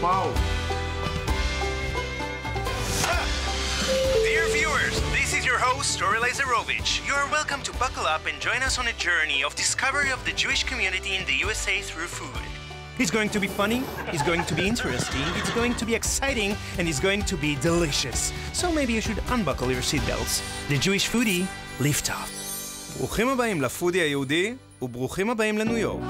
Wow. Dear viewers, this is your host, Ori Lazerovich. You are welcome to buckle up and join us on a journey of discovery of the Jewish community in the USA through food. It's going to be funny, it's going to be interesting, it's going to be exciting, and it's going to be delicious. So maybe you should unbuckle your seatbelts. The Jewish Foodie, lift off. ברוכים הבאים לפודי היהודי, וברוכים הבאים לניו יורק.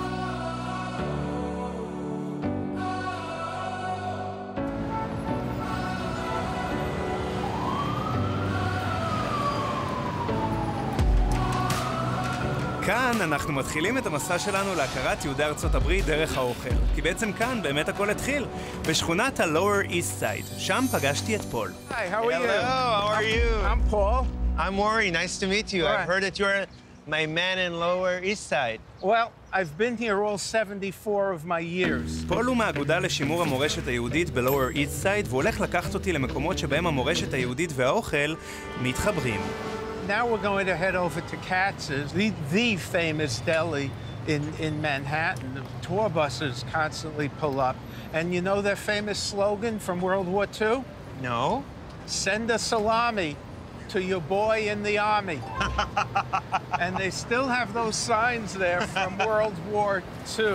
כאן אנחנו מתחילים את המסע שלנו להכרת יהודי ארצות הברית דרך האוכל. כי בעצם כאן באמת הכל התחיל, בשכונת ה-Lower East Side. שם פגשתי את פול. Hi, how are you? Hello, how are you? I'm Paul. I'm Ori, nice to meet you. Right. I've heard that you're my man in Lower East Side. Well, I've been here all 74 of my years. פול הוא מהאגודה לשימור המורשת היהודית ב-Lower East Side, והוא הולך לקחת אותי למקומות שבהם המורשת היהודית והאוכל מתחברים. Now we're going to head over to Katz's, the famous deli in Manhattan. The tour buses constantly pull up. And you know their famous slogan from World War II? No. Send a salami to your boy in the army. And they still have those signs there from World War II.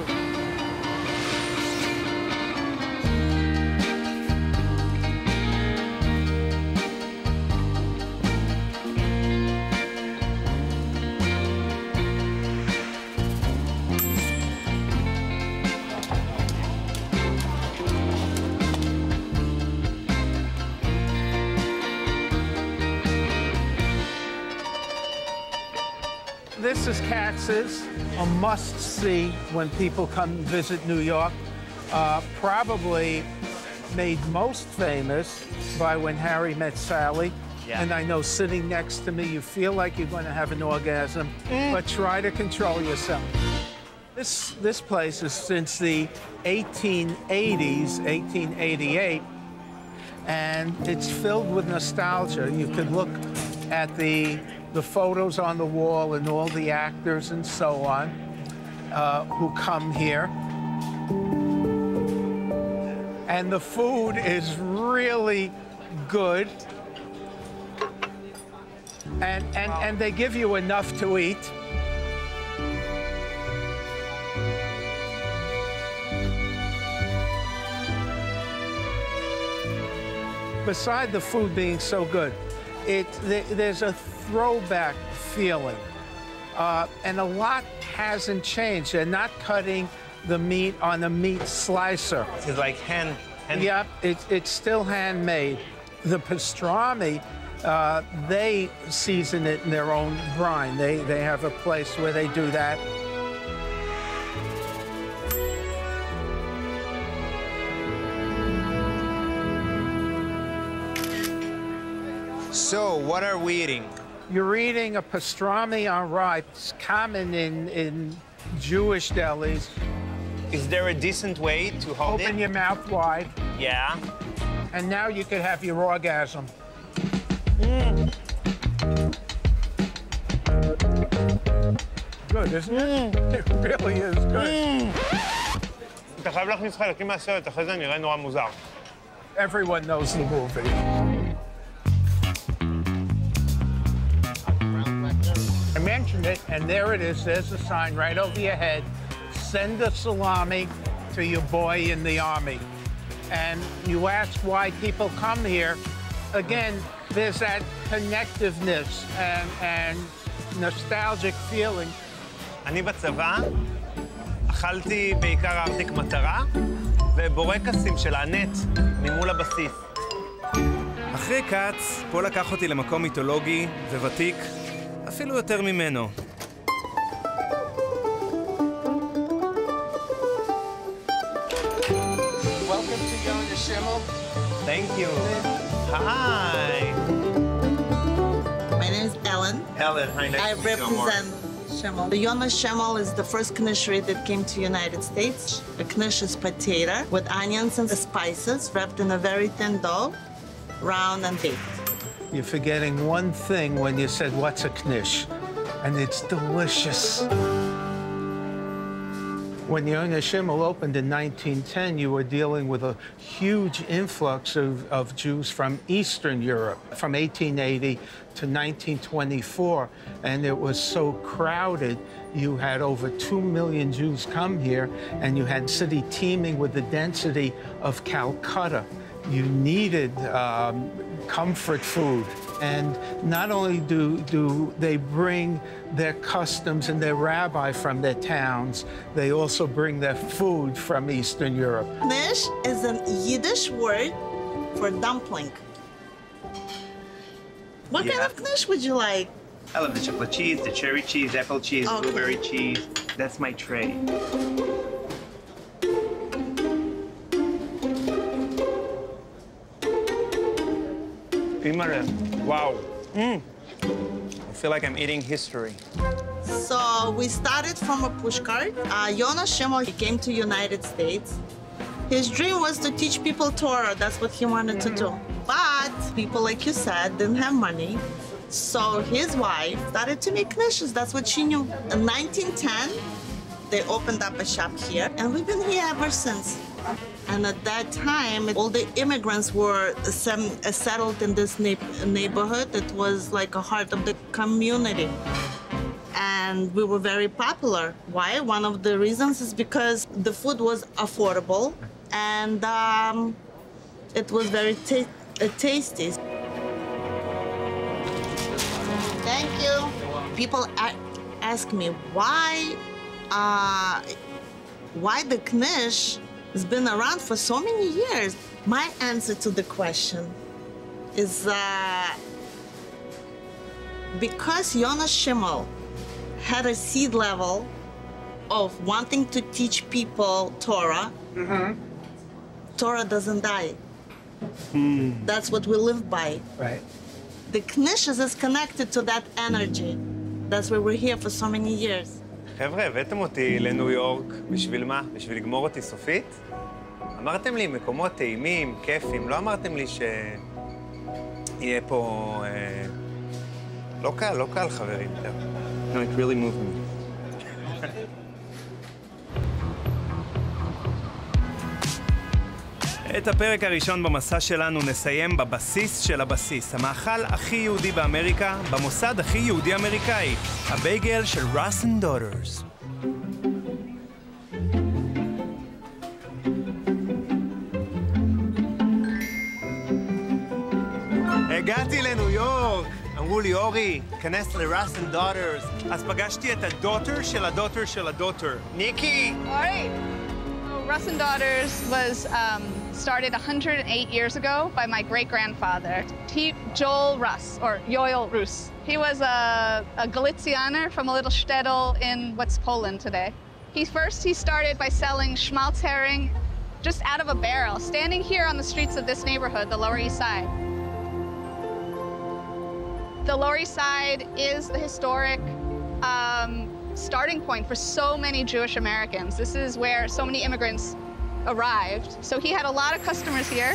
This is Katz's, a must-see when people come visit New York. Probably made most famous by When Harry Met Sally. Yeah. And I know sitting next to me, you feel like you're going to have an orgasm, but try to control yourself. This place is since the 1880s, 1888, and it's filled with nostalgia. You can look at the photos on the wall and all the actors and so on who come here. And the food is really good. And they give you enough to eat. Beside the food being so good, there's a throwback feeling, and a lot hasn't changed. They're not cutting the meat on a meat slicer. It's like hand. Yep, it's still handmade. The pastrami, they season it in their own brine. They have a place where they do that. So, what are we eating? You're eating a pastrami on rye. It's common in Jewish delis. Is there a decent way to hold it? Open your mouth wide. Yeah. And now you could have your orgasm. Good, isn't it? It really is good. Everyone knows the movie. Mentioned it, and there it is. There's a sign right over your head. Send a salami to your boy in the army. And you ask why people come here. Again, there's that connectiveness and nostalgic feeling. אני בצבא אכלתי בעיקר ארטיק מטרה ובורקסים של הנט ממול הבסיס. אחרי קץ, פול לקח אותי למקום מיתולוגי וותיק. אפילו יותר ממנו. Welcome to Yonah Schimmel. Thank you. Hi. My name is Ellen. Ellen, hi. Nice I represent Schimmel. The Yonah Schimmel is the first knishery that came to the United States. A knish is potato with onions and spices wrapped in a very thin dough, round and baked. You're forgetting one thing when you said, what's a knish? And it's delicious. When Yonah Schimmel opened in 1910, you were dealing with a huge influx of Jews from Eastern Europe from 1880 to 1924, and it was so crowded. You had over 2 million Jews come here, and you had city teeming with the density of Calcutta. You needed comfort food. And not only do they bring their customs and their rabbi from their towns, they also bring their food from Eastern Europe. Mish is a Yiddish word for dumpling. What kind of knish would you like? I love the chocolate cheese, the cherry cheese, apple cheese, blueberry cheese. That's my tray. Wow. Mm. I feel like I'm eating history. So we started from a pushcart. Yonah Schimmel, he came to United States. His dream was to teach people Torah. That's what he wanted to do. But people, like you said, didn't have money. So his wife started to make knishes. That's what she knew. In 1910, they opened up a shop here, and we've been here ever since. And at that time, all the immigrants were settled in this neighborhood. It was like a heart of the community. And we were very popular. Why? One of the reasons is because the food was affordable, and it was very tasty. Thank you. People ask me why the knish has been around for so many years. My answer to the question is because Yonah Schimmel had a seed level of wanting to teach people Torah. Torah doesn't die. That's what we live by. Right. The knishes is connected to that energy. That's why we're here for so many years. חבר'ה, הבאתם אותי לניו יורק, בשביל מה? בשביל לגמור אותי סופית? אמרתם לי מקומות טעימים, כיפים, לא אמרתם לי שיהיה פה... לא קל, לא קל, חברים. No, it really moved me. את הפרק הראשון במסע שלנו נסיים בבסיס של הבסיס, המאכל הכי יהודי באמריקה, במוסד הכי יהודי אמריקאי, הבייגל של Russ and Daughters. הגעתי לניו יורק. אמרו לי, אורי, כנס ל-Russ and Daughters. אז פגשתי את הדוטר של הדוטר של הדוטר, ניקי. אורי. Russ and Daughters was started 108 years ago by my great-grandfather, Joel Russ, or Joel Russ. He was a Galicianer from a little shtetl in what's Poland today. He started by selling schmaltz herring just out of a barrel, standing here on the streets of this neighborhood, the Lower East Side. The Lower East Side is the historic starting point for so many Jewish Americans. This is where so many immigrants arrived. So he had a lot of customers here.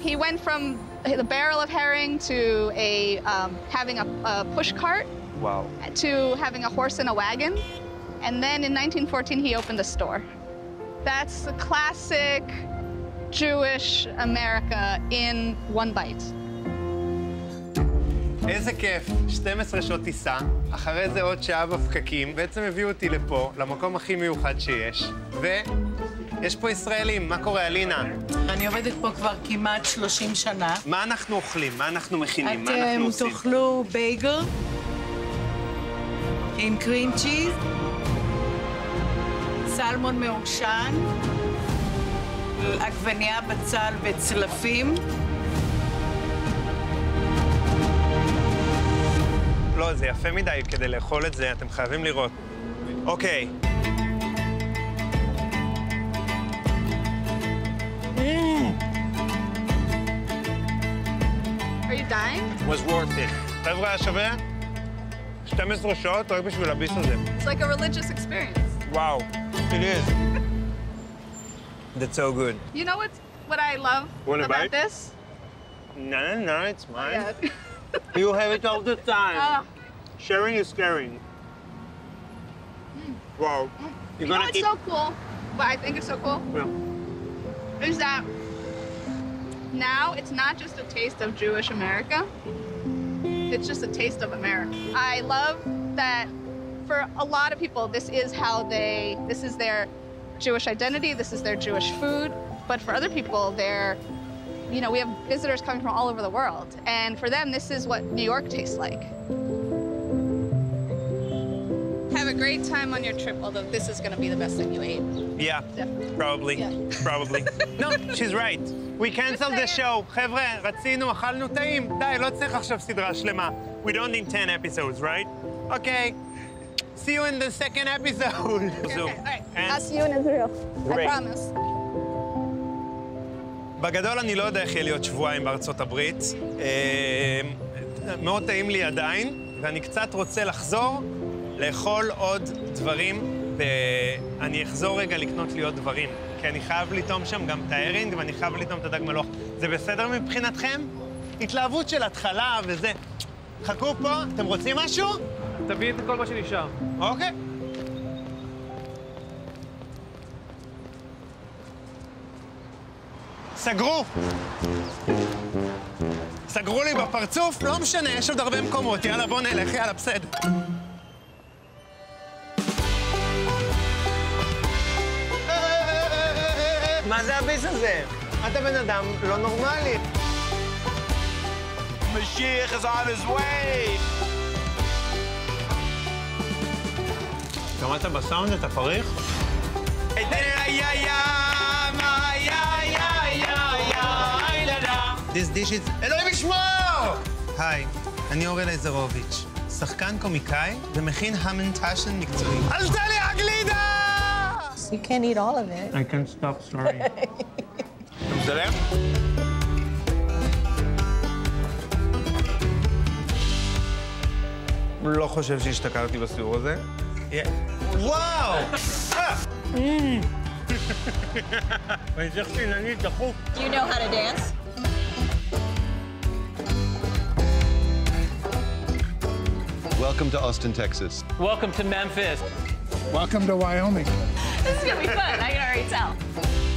He went from the barrel of herring to having a push cart, to having a horse and a wagon. And then in 1914, he opened a store. That's the classic Jewish America in one bite. איזה כיף, 12 שעות טיסה, אחרי זה עוד שעה בפקקים, בעצם הביאו אותי לפה, למקום הכי מיוחד שיש, ויש פה ישראלים, מה קורה, אלינה? אני עובדת פה כבר כמעט 30 שנה. מה אנחנו אוכלים? מה אנחנו מכינים? מה אנחנו עושים? אתם תאכלו בייגל עם קרים צ'יז, סלמון מעושן, עגבנייה, בצל וצלפים. לא, זה יפה מדי כדי לאכול את זה, אתם חייבים לראות. אוקיי. Are you dying? Was worth it. חבר'ה, שווה? 12 שעות, רק בשביל הביס הזה. It's like a religious experience. Wow, it is. That's so good. You know what I love about this? No, it's mine. Yeah. You have it all the time. Sharing is caring. Wow. You're gonna eat... so cool, but I think it's so cool, is that now it's not just a taste of Jewish America, it's just a taste of America. I love that for a lot of people, this is how they, this is their Jewish identity, this is their Jewish food, but for other people, they're, you know, we have visitors coming from all over the world, and for them, this is what New York tastes like. Have a great time on your trip, although this is going to be the best thing you ate. Yeah, definitely. Probably, yeah. Probably. No, she's right. We canceled the show. Chevre, רצינו, אכלנו טעים. די, לא צריך עכשיו סדרה שלמה. We don't need 10 episodes, right? Okay. See you in the second episode. Okay, all right. I'll see you in Israel. I promise. בגדול, אני לא יודע איך יהיה להיות שבועיים בארצות הברית. מאוד טעים לי עדיין, ואני קצת רוצה לחזור. לאכול עוד דברים, ואני אחזור רגע לקנות לי עוד דברים, כי אני חייב לטעום שם גם את הארינג, ואני חייב לטעום את הדג מלוח. זה בסדר מבחינתכם? התלהבות של התחלה וזה. חכו פה, אתם רוצים משהו? תביא את כל מה שנשאר. אוקיי. סגרו. סגרו לי בפרצוף, לא משנה, יש עוד הרבה מקומות. יאללה, בוא נלך, יאללה, בסדר. מה זה הביס הזה? אתה בן אדם לא נורמלי. משיח is on his way! שמעת בסאונד את הפריך? This dish is... אלוהים ישמור! היי, אני אורי לזרוביץ', שחקן קומיקאי ומכין המנטשן מקצועי. אל תן לי הגלידה! You can't eat all of it. I can't stop, sorry. לא חושב שהשתכרתי בסיור הזה. וואו! אני צריך שינני תחוף. Do you know how to dance? Welcome to Austin, Texas. Welcome to Memphis. Welcome to Wyoming. This is gonna be fun, I can already tell.